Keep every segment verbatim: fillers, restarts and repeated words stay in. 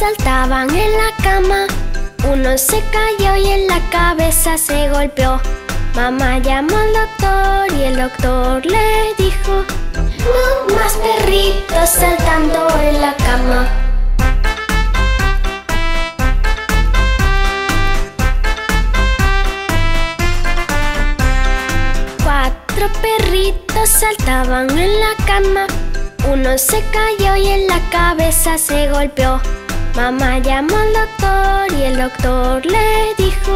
saltaban en la cama. Uno se cayó y en la cabeza se golpeó. Mamá llamó al doctor y el doctor le dijo: no más perritos saltando en la cama. Cuatro perritos saltaban en la cama. Uno se cayó y en la cabeza se golpeó. Mamá llamó al doctor y el doctor le dijo: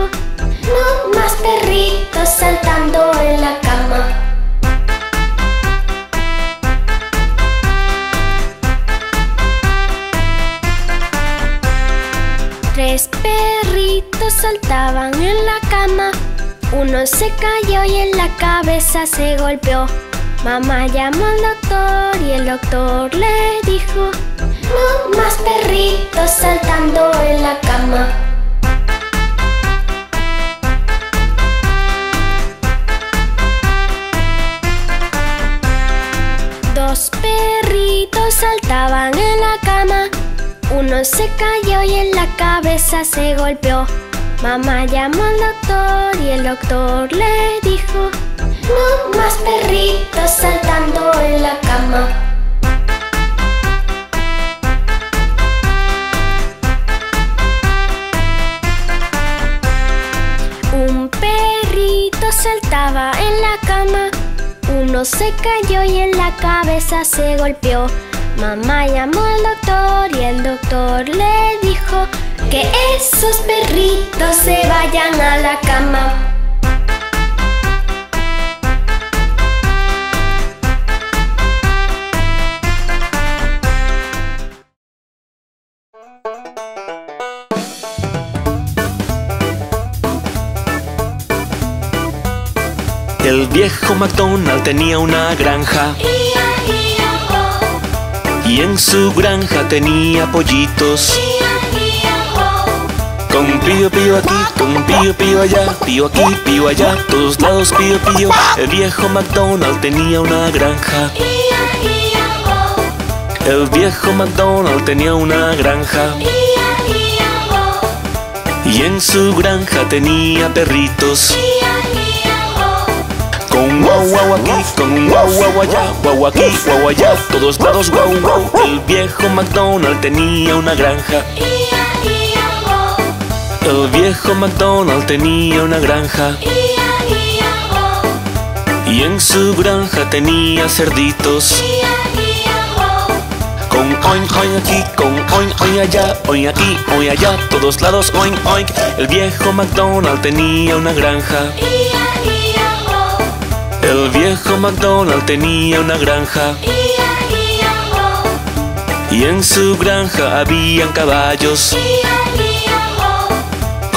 no más perritos saltando en la cama. Tres perritos saltaban en la cama. Uno se cayó y en la cabeza se golpeó. Mamá llamó al doctor y el doctor le dijo: no más perritos saltando en la cama. Dos perritos saltaban en la cama. Uno se cayó y en la cabeza se golpeó. Mamá llamó al doctor y el doctor le dijo: no más perritos saltando en la cama. Un perrito saltaba en la cama. Uno se cayó y en la cabeza se golpeó. Mamá llamó al doctor y el doctor le dijo: que esos perritos se vayan a la cama. El viejo McDonald tenía una granja, y en su granja tenía pollitos, con pío pío aquí, con pío pío allá, pío aquí, pío allá, todos lados pío pío. El viejo McDonald tenía una granja. El viejo McDonald tenía una granja, y en su granja tenía perritos. Con guau guau aquí, con guau guau allá, guau aquí, guau allá, todos lados guau guau. El viejo McDonald tenía una granja. El viejo McDonald tenía una granja, y en su granja tenía cerditos. Con oink oink aquí, con oink oink allá, oink aquí, oink allá, todos lados oink oink. El viejo McDonald tenía una granja. El viejo McDonald tenía una granja, y en su granja habían caballos.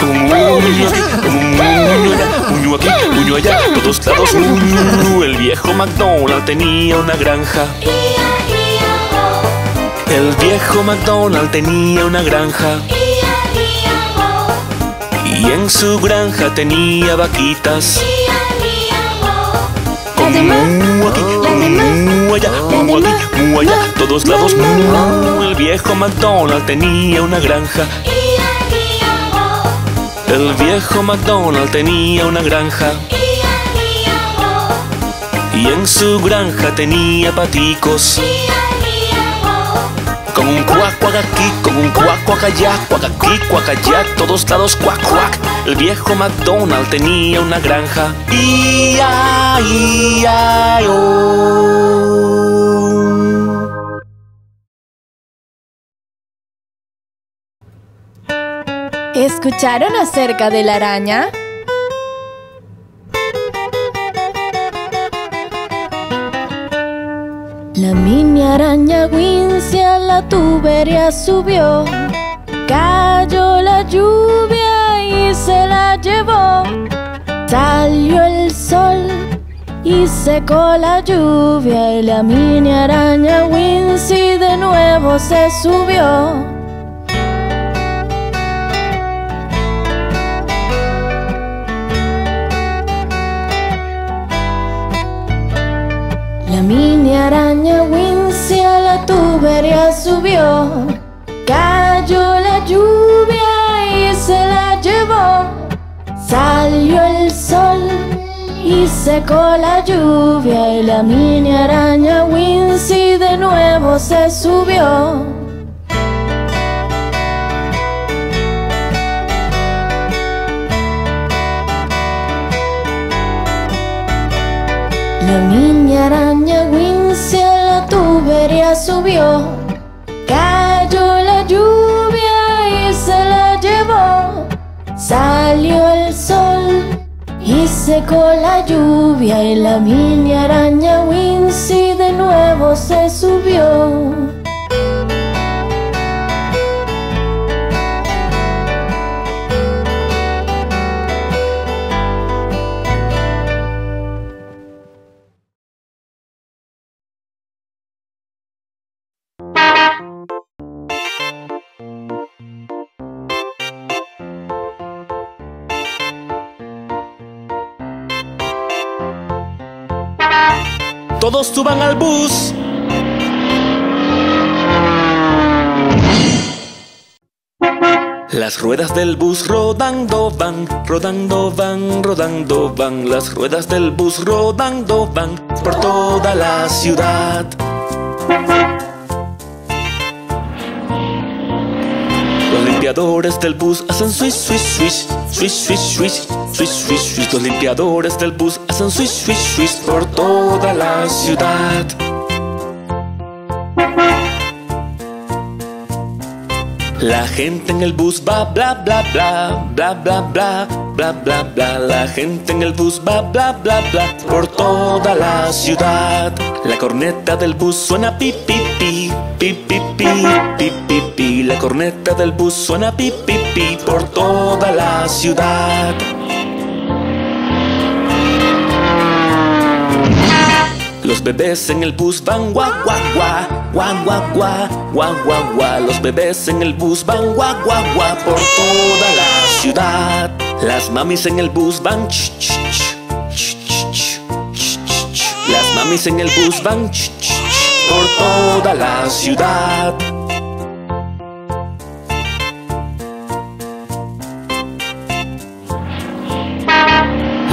Un uño aquí, un uño allá, uño aquí, uño allá, todos lados uño. El viejo McDonald tenía una granja. El viejo McDonald tenía una granja, y en su granja tenía vaquitas. Mu aquí, mu allá, mu aquí, mu allá, todos lados mu. El viejo McDonald tenía una granja. El viejo McDonald tenía una granja, y en su granja tenía paticos. Con un cuac cuac aquí, con un cuac cuac allá, cuac aquí, cuac allá, todos lados cuac cuac. El viejo McDonald tenía una granja. Ia, ia, oh. ¿Escucharon acerca de la araña? La mini araña Wincy a la tubería subió. Cayó la lluvia y se la llevó. Salió el sol y secó la lluvia, y la mini araña Wincy de nuevo se subió. La mini araña Wincy a la tubería subió, cayó Salió el sol y secó la lluvia, y la mini araña Wincy de nuevo se subió. La mini araña Wincy a la tubería subió, cayó la lluvia y se la llevó. Salió el sol y secó la lluvia, y la mini araña Wincy de nuevo se subió. Todos suban al bus. Las ruedas del bus rodando van, rodando van, rodando van. Las ruedas del bus rodando van por toda la ciudad. Los limpiadores del bus hacen swish, swish, swish, swish, swish, swish, swish, swish, swish. Los limpiadores del bus hacen swish, swish, swish por toda la ciudad. La gente en el bus va bla bla bla, bla bla bla, bla bla bla. La gente en el bus va bla bla bla por toda la ciudad. La corneta del bus suena pi pi pi, pi pi pi, pi pi pi. La corneta del bus suena pi pi pi por toda la ciudad. Los bebés en el bus van guau guau guau, guau guau guau, guau guau guau. Los bebés en el bus van guau guau guau por toda la ciudad. Las mamis en el bus van ch ch ch ch ch ch ch. Las mamis en el bus van ch ch ch por toda la ciudad.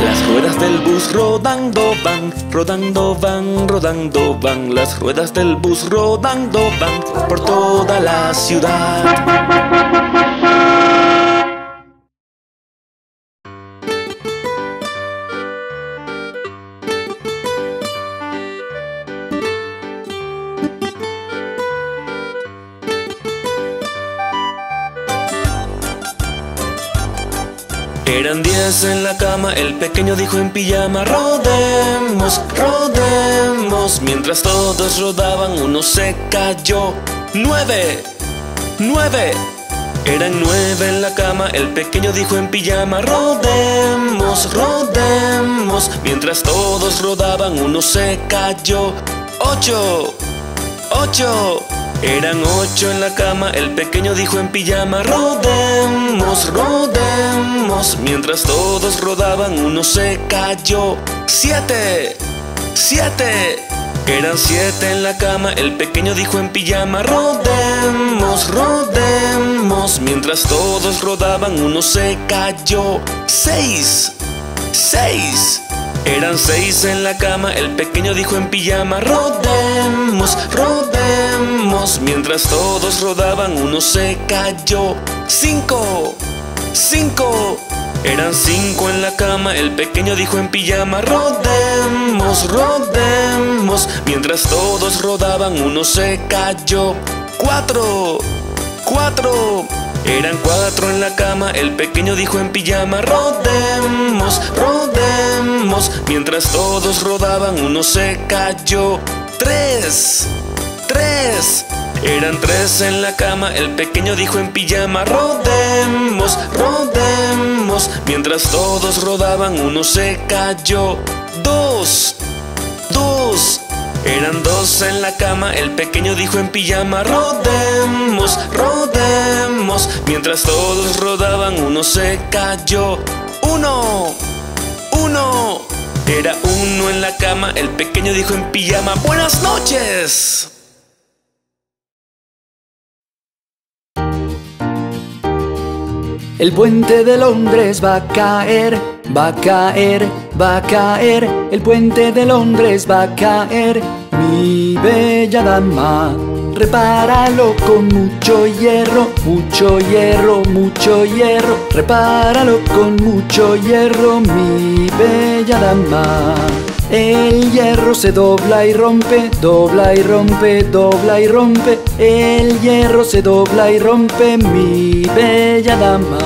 Las ruedas del bus rodando van, rodando van, rodando van. Las ruedas del bus rodando van por toda la ciudad. Eran diez en la cama, el pequeño dijo en pijama: rodemos, rodemos. Mientras todos rodaban, uno se cayó. ¡Nueve! ¡Nueve! Eran nueve en la cama, el pequeño dijo en pijama: rodemos, rodemos. Mientras todos rodaban, uno se cayó. ¡Ocho! ¡Ocho! Eran ocho en la cama, el pequeño dijo en pijama: rodemos, rodemos. Mientras todos rodaban, uno se cayó. ¡Siete! ¡Siete! Eran siete en la cama, el pequeño dijo en pijama: rodemos, rodemos. Mientras todos rodaban, uno se cayó. ¡Seis! ¡Seis! Eran seis en la cama, el pequeño dijo en pijama: rodemos, rodemos. Mientras todos rodaban, uno se cayó. ¡Cinco! ¡Cinco! Eran cinco en la cama, el pequeño dijo en pijama: rodemos, rodemos. Mientras todos rodaban, uno se cayó. ¡Cuatro! ¡Cuatro! Eran cuatro en la cama, el pequeño dijo en pijama: rodemos, rodemos. Mientras todos rodaban, uno se cayó. ¡Tres! ¡Tres! Eran tres en la cama, el pequeño dijo en pijama: rodemos, rodemos. Mientras todos rodaban, uno se cayó. ¡Dos! ¡Dos! Eran dos en la cama, el pequeño dijo en pijama: rodemos, rodemos. Mientras todos rodaban, uno se cayó. ¡Uno! ¡Uno! Era uno en la cama, el pequeño dijo en pijama: ¡buenas noches! El puente de Londres va a caer, va a caer, va a caer. El puente de Londres va a caer. Mi bella dama, repáralo con mucho hierro, mucho hierro, mucho hierro. Repáralo con mucho hierro, mi bella dama. El hierro se dobla y rompe, dobla y rompe, dobla y rompe. El hierro se dobla y rompe, mi bella dama.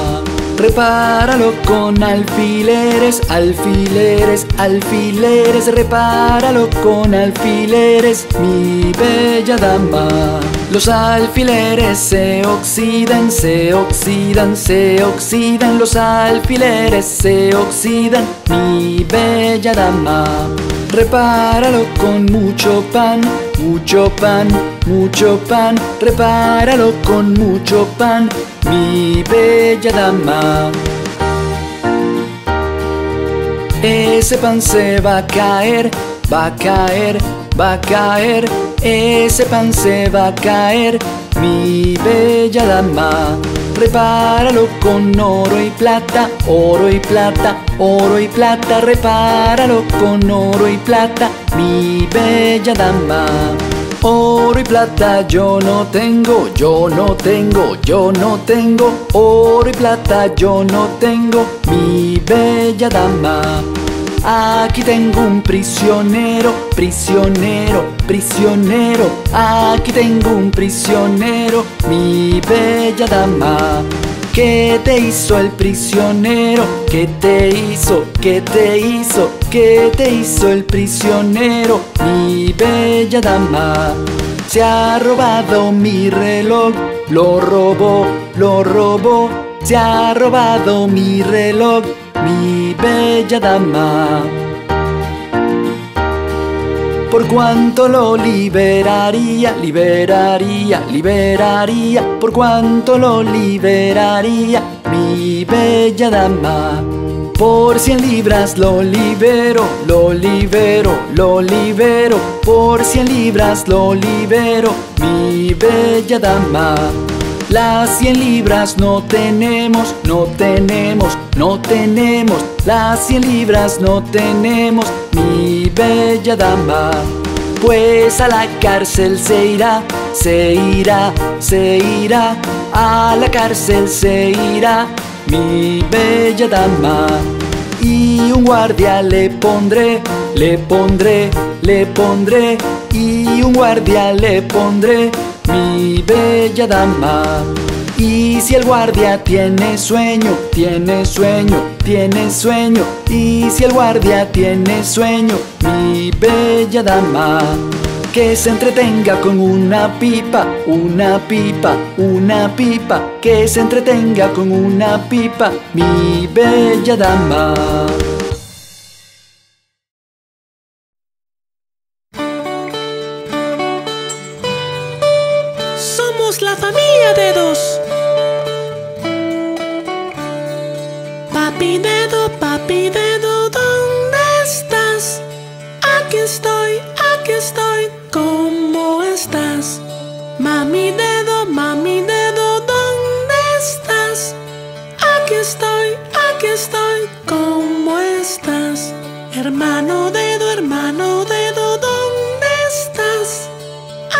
Repáralo con alfileres, alfileres, alfileres. Repáralo con alfileres, mi bella dama. Los alfileres se oxidan, se oxidan, se oxidan. Los alfileres se oxidan, mi bella dama. Repáralo con mucho pan, mucho pan, mucho pan. Repáralo con mucho pan, mi bella dama. Ese pan se va a caer, va a caer, va a caer. Ese pan se va a caer, mi bella dama. Repáralo con oro y plata, oro y plata, oro y plata. Repáralo con oro y plata, mi bella dama. Oro y plata yo no tengo, yo no tengo, yo no tengo. Oro y plata yo no tengo, mi bella dama. Aquí tengo un prisionero, prisionero, prisionero. Aquí tengo un prisionero, mi bella dama. ¿Qué te hizo el prisionero? ¿Qué te hizo? ¿Qué te hizo? ¿Qué te hizo el prisionero, mi bella dama? Se ha robado mi reloj, lo robó, lo robó. Se ha robado mi reloj, mi bella dama. Por cuánto lo liberaría, liberaría, liberaría. Por cuánto lo liberaría, mi bella dama. Por cien libras lo libero, lo libero, lo libero. Por cien libras lo libero, mi bella dama. Las cien libras no tenemos, no tenemos, no tenemos. Las cien libras no tenemos, mi bella dama. Pues a la cárcel se irá, se irá, se irá. A la cárcel se irá, mi bella dama. Y un guardia le pondré, le pondré, le pondré. Y un guardia le pondré, mi bella dama. Y si el guardia tiene sueño, tiene sueño, tiene sueño. Y si el guardia tiene sueño, mi bella dama. Que se entretenga con una pipa, una pipa, una pipa. Que se entretenga con una pipa, mi bella dama. La familia Dedos. Papi Dedo, Papi Dedo, ¿dónde estás? Aquí estoy, aquí estoy, ¿cómo estás? Mami Dedo, Mami Dedo, ¿dónde estás? Aquí estoy, aquí estoy, ¿cómo estás? Hermano Dedo, hermano Dedo, ¿dónde estás?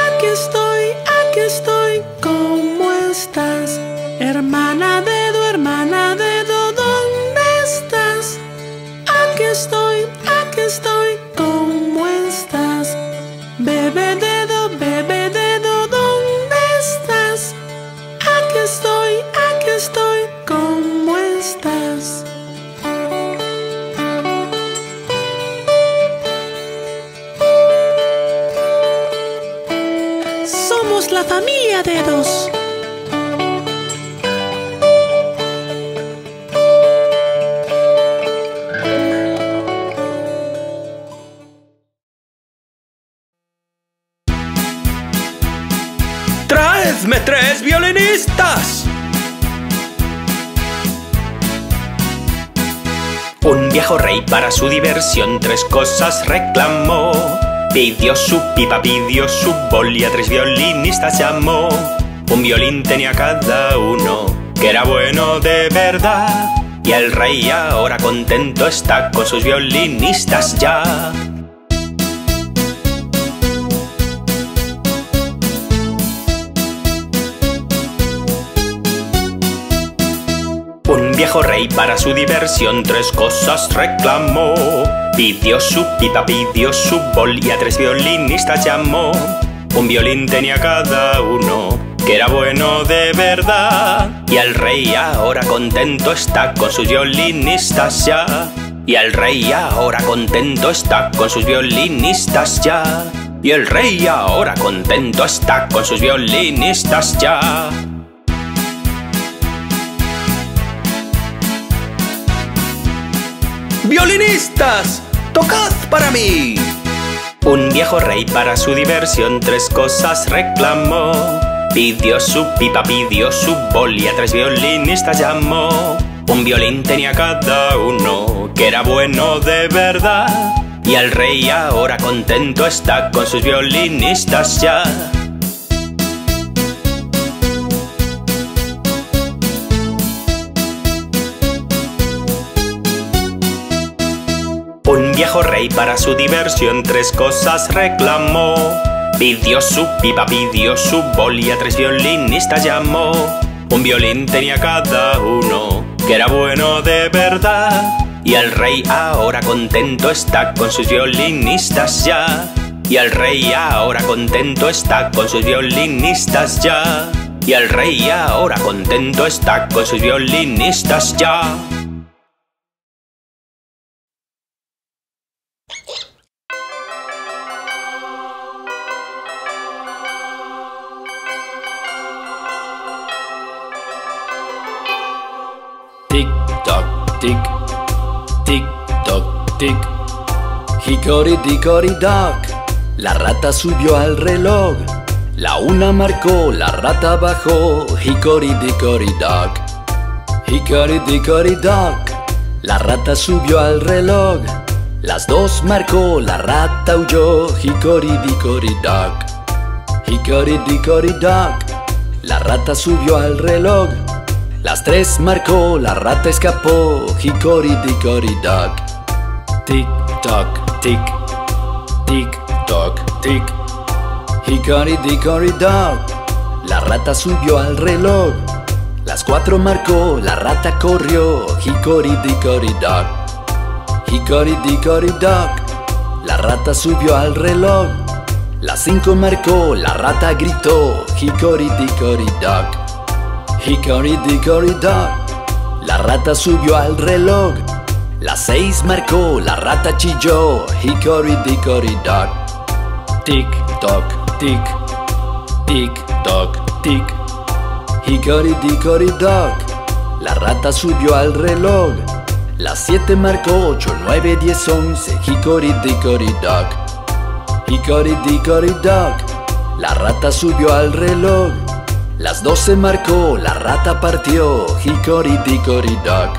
Aquí estoy, aquí estoy, ¿cómo estás? Hermana Dedo, hermana Dedo, ¿dónde estás? Aquí estoy, aquí estoy, ¿cómo estás? Bebé Dedo, bebé Dedo, ¿dónde estás? Aquí estoy, aquí estoy, ¿cómo estás? Somos la familia Dedos. ¡Traedme tres violinistas! Un viejo rey para su diversión tres cosas reclamó. Pidió su pipa, pidió su bol y a tres violinistas llamó. Un violín tenía cada uno. que era bueno de verdad. Y el rey ahora contento está con sus violinistas ya. Un viejo rey para su diversión tres cosas reclamó. Pidió su pipa, pidió su bol y a tres violinistas llamó. Un violín tenía cada uno, que era bueno de verdad. Y el rey ahora contento está con sus violinistas ya. Y el rey ahora contento está con sus violinistas ya. Y el rey ahora contento está con sus violinistas ya. ¡Violinistas, tocad para mí! Un viejo rey para su diversión tres cosas reclamó. Pidió su pipa, pidió su bol y a tres violinistas llamó. Un violín tenía cada uno, que era bueno de verdad. Y el rey ahora contento está con sus violinistas ya. Un viejo rey para su diversión tres cosas reclamó. Pidió su pipa, pidió su bol y a tres violinistas llamó. Un violín tenía cada uno, que era bueno de verdad. Y el rey ahora contento está con sus violinistas ya. Y el rey ahora contento está con sus violinistas ya. Y el rey ahora contento está con sus violinistas ya. Tick-tock, tick, tick-tock, tick. Hickory Dickory Dock. La rata subió al reloj. La una marcó, la rata bajó. Hickory Dickory Dock. Hickory Dickory Dock. La rata subió al reloj. Las dos marcó, la rata huyó. Hickory Dickory Dock. Hickory Dickory Dock. La rata subió al reloj. Las tres marcó, la rata escapó. Hickory Dickory Dock. Tic toc, tic, tic toc, tic. Hickory Dickory Dock. La rata subió al reloj. Las cuatro marcó, la rata corrió. Hickory Dickory Dock. Hickory Dickory Dock. La rata subió al reloj. Las cinco marcó, la rata gritó. Hickory Dickory Dock. Hickory Dickory Dock. La rata subió al reloj. Las seis marcó, la rata chilló. Hickory Dickory Dock. Tic toc, tic, tic toc, tic. Hickory Dickory Dock. La rata subió al reloj. Las siete marcó, ocho, nueve, diez, once. Hickory Dickory Dock. Hickory Dickory Dock. La rata subió al reloj. Las doce marcó, la rata partió. Hickory Dickory Dock.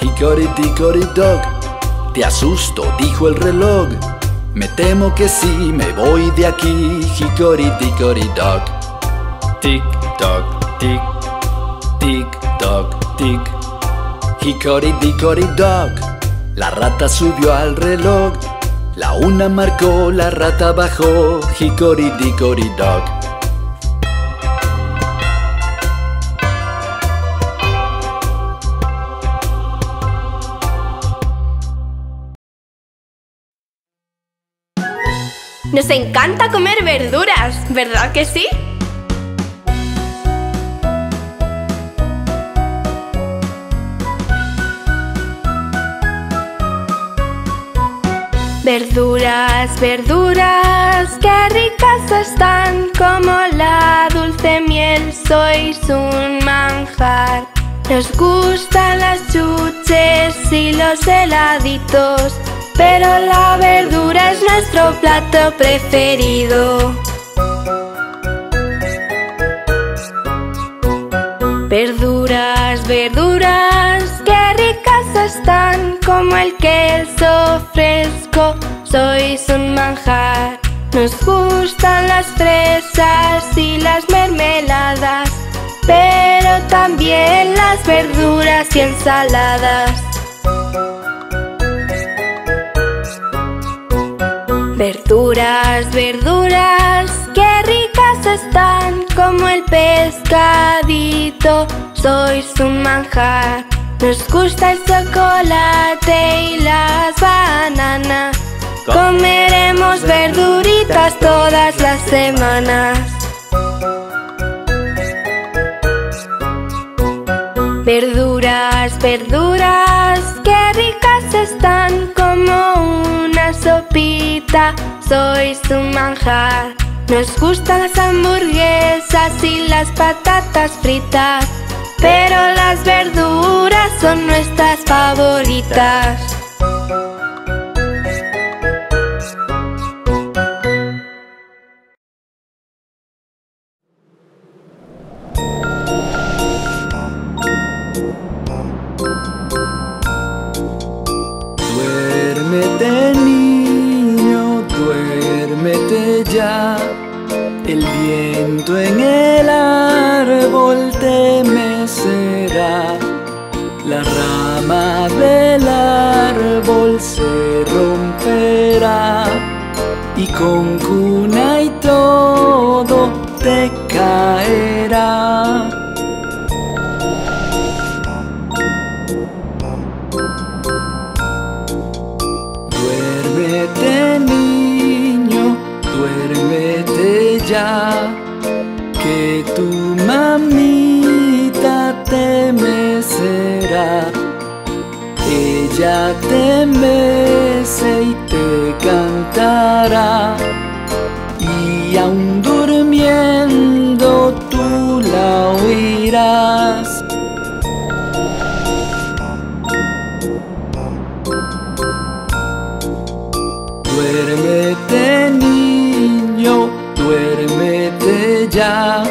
Hickory Dickory Dock. Te asusto, dijo el reloj. Me temo que sí, me voy de aquí. Hickory Dickory Dock. Tic toc, tic, tic toc, tic. Hickory Dickory Dock. La rata subió al reloj. La una marcó, la rata bajó. Hickory Dickory Dock. Nos encanta comer verduras, ¿verdad que sí? Verduras, verduras, qué ricas están, como la dulce miel, sois un manjar. Nos gustan las chuches y los heladitos, pero la verdura es nuestro plato preferido. Verduras, verduras, qué ricas están, como el queso fresco, sois un manjar. Nos gustan las fresas y las mermeladas, pero también las verduras y ensaladas. Verduras, verduras, qué ricas están, como el pescadito, sois un manjar. Nos gusta el chocolate y las bananas, comeremos verduritas todas las semanas. Verduras, verduras, qué ricas están, como una sopita, sois un manjar. Nos gustan las hamburguesas y las patatas fritas, pero las verduras son nuestras favoritas. Duérmete, niño, duérmete ya. El viento en el árbol te mecerá. La rama del árbol se romperá y con cuna y todo te caerá. Duérmete, niño, duérmete ya, que tu mamita te mecerá. Ella te mece y te cantará, y aun durmiendo tú la oirás. Duérmete, niño, duérmete ya.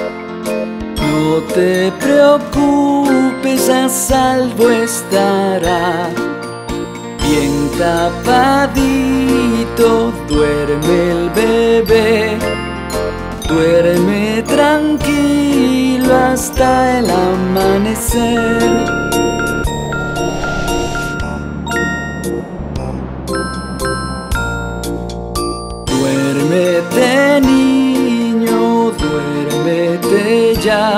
No te preocupes, a salvo estará. Bien tapadito duerme el bebé. Duerme tranquilo hasta el amanecer. Duérmete, niño, duérmete ya.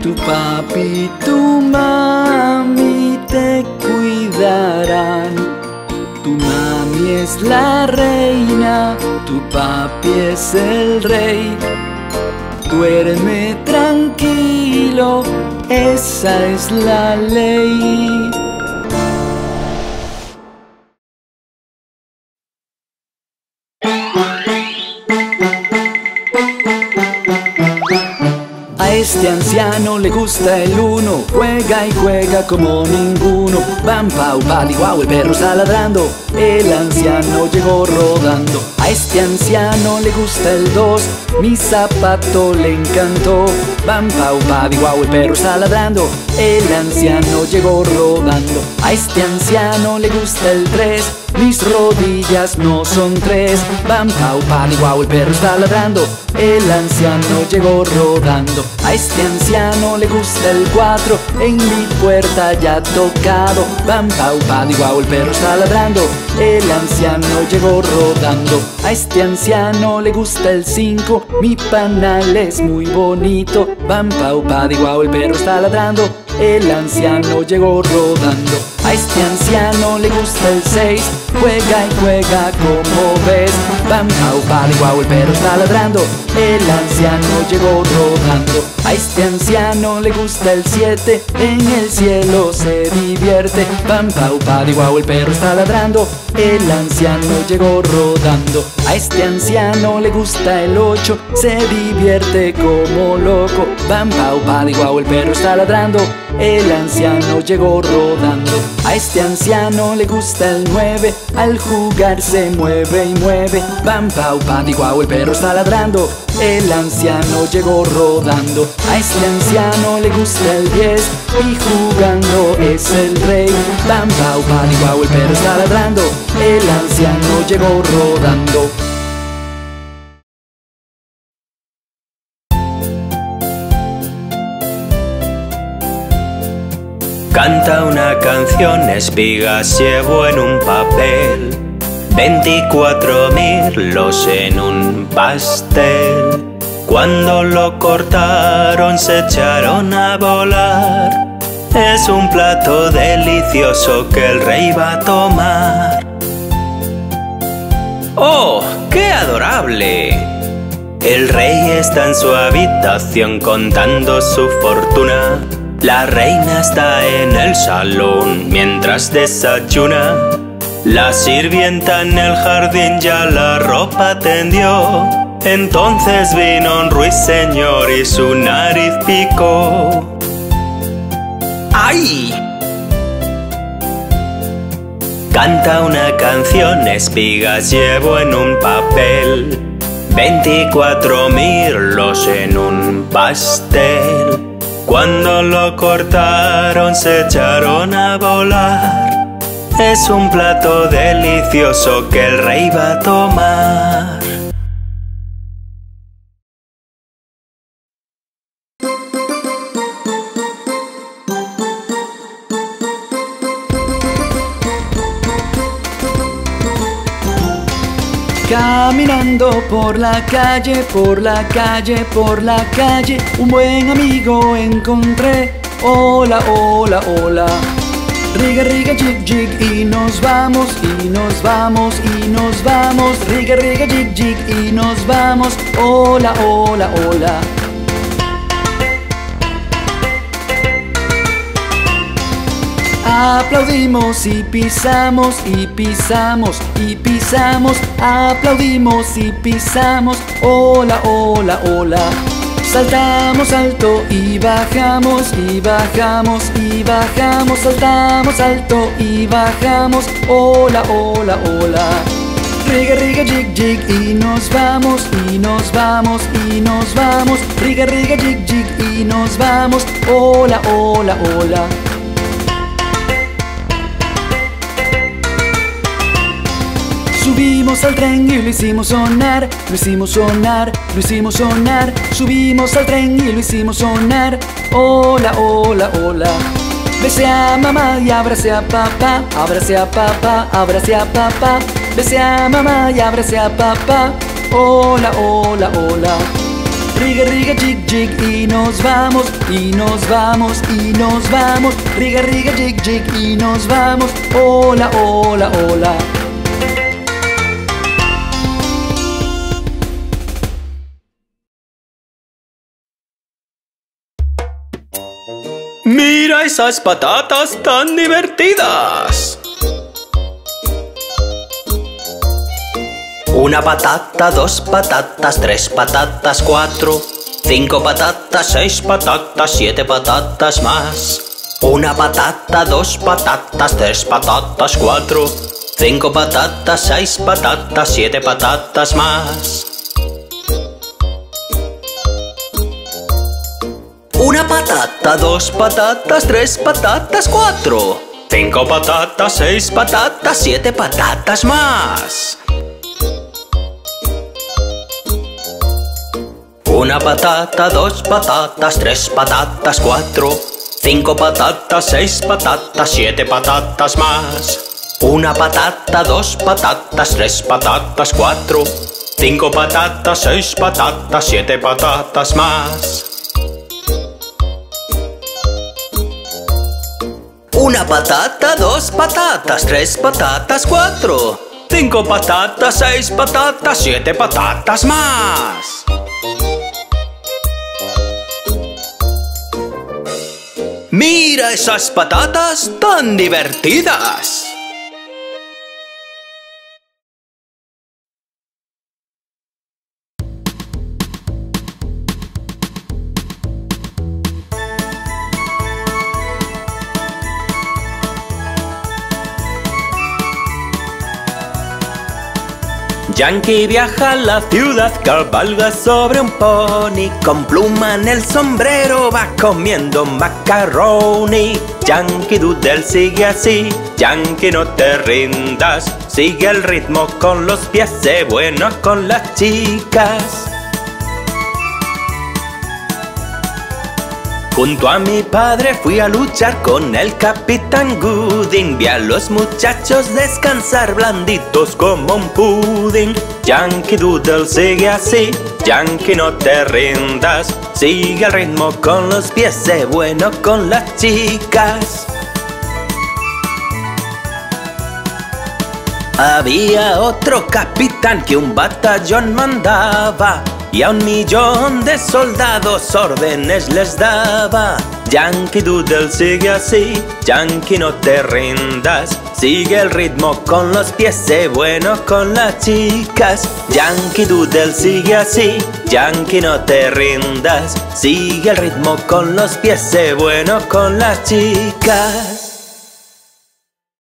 Tu papi y tu mami te cuidarán. Tu mami es la reina, tu papi es el rey. Duerme tranquilo, esa es la ley. Este anciano le gusta el uno, juega y juega como ninguno. Bam, pau, pali, guau, el perro está ladrando, el anciano llegó rodando. A este anciano le gusta el dos, mi zapato le encantó. Bam, pau, pali, guau, el perro está ladrando, el anciano llegó rodando. A este anciano le gusta el tres, mis rodillas no son tres. Bam, pau, pali, guau, el perro está ladrando, el anciano llegó rodando. A este anciano le gusta el cuatro, en mi puerta ya ha tocado. Bam, pau, pali, guau, el perro está ladrando, el anciano llegó rodando. A este anciano le gusta el cinco, mi panal es muy bonito. Bam, pau, pali, guau, el perro está ladrando, el anciano llegó rodando. A este anciano le gusta el seis, juega y juega como ves. Bam, pau, pali, guau, el perro está ladrando, el anciano llegó rodando. A este anciano le gusta el siete, en el cielo se divierte. Bam, pau, pali, guau, el perro está ladrando, el anciano llegó rodando. A este anciano le gusta el ocho, se divierte como loco. Bam, pau, pali, guau, el perro está ladrando, el anciano llegó rodando. A este anciano le gusta el nueve, al jugar se mueve y mueve. Bam, pau, pali, guau, el perro está ladrando, el anciano llegó rodando. A este anciano le gusta el diez, y jugando es el rey. Bam, pau, pali, guau, el perro está ladrando, el anciano llegó rodando. Canta una canción, espigas llevo en un papel, veinticuatro mirlos en un pastel. Cuando lo cortaron se echaron a volar. Es un plato delicioso que el rey va a tomar. ¡Oh, qué adorable! El rey está en su habitación contando su fortuna. La reina está en el salón mientras desayuna. La sirvienta en el jardín ya la ropa tendió. Entonces vino un ruiseñor y su nariz picó. ¡Ay! Canta una canción, espigas llevo en un papel, veinticuatro mirlos en un pastel. Cuando lo cortaron se echaron a volar. Es un plato delicioso que el rey va a tomar. Caminando por la calle, por la calle, por la calle, un buen amigo encontré. Hola, hola, hola. Riga, riga, jig, jig, y nos vamos, y nos vamos, y nos vamos. Riga, riga, jig, jig, y nos vamos. Hola, hola, hola. Aplaudimos y pisamos, y pisamos, y pisamos. Aplaudimos y pisamos. Hola, hola, hola. Saltamos alto y bajamos, y bajamos, y bajamos. Saltamos alto y bajamos. Hola, hola, hola. Riga, riga, jig, jig, y nos vamos, y nos vamos, y nos vamos. Riga, riga, jig, jig, y nos vamos. Hola, hola, hola. Subimos al tren y lo hicimos sonar, lo hicimos sonar, lo hicimos sonar. Subimos al tren y lo hicimos sonar. Hola, hola, hola. Besé a mamá y abracé a papá, abracé a papá, abracé a papá. Besé a mamá y abracé a papá. Hola, hola, hola. Riga, riga, jig, jig, y nos vamos, y nos vamos, y nos vamos. Riga, riga, jig, jig, y nos vamos. Hola, hola, hola. ¡Mira esas patatas tan divertidas! Una patata, dos patatas, tres patatas, cuatro, cinco patatas, seis patatas, siete patatas más. Una patata, dos patatas, tres patatas, cuatro, cinco patatas, seis patatas, siete patatas más. Una patata, dos patatas, tres patatas, cuatro, cinco patatas, seis patatas, siete patatas más. Una patata, dos patatas, tres patatas, cuatro, cinco patatas, seis patatas, siete patatas más. Una patata, dos patatas, tres patatas, cuatro, cinco patatas, seis patatas, siete patatas más. Una patata, dos patatas, tres patatas, cuatro, cinco patatas, seis patatas, siete patatas más. ¡Mira esas patatas tan divertidas! Yankee viaja a la ciudad, cabalga sobre un pony, con pluma en el sombrero va comiendo macaroni. Yankee Doodle sigue así, Yankee no te rindas, sigue el ritmo con los pies, sé bueno con las chicas. Junto a mi padre fui a luchar con el Capitán Gooding. Vi a los muchachos descansar blanditos como un pudín. Yankee Doodle, sigue así, Yankee, no te rindas. Sigue el ritmo con los pies, sé bueno con las chicas. Había otro capitán que un batallón mandaba, y a un millón de soldados órdenes les daba. Yankee Doodle, sigue así, Yankee, no te rindas. Sigue el ritmo con los pies, sé bueno con las chicas. Yankee Doodle, sigue así, Yankee, no te rindas. Sigue el ritmo con los pies, sé bueno con las chicas.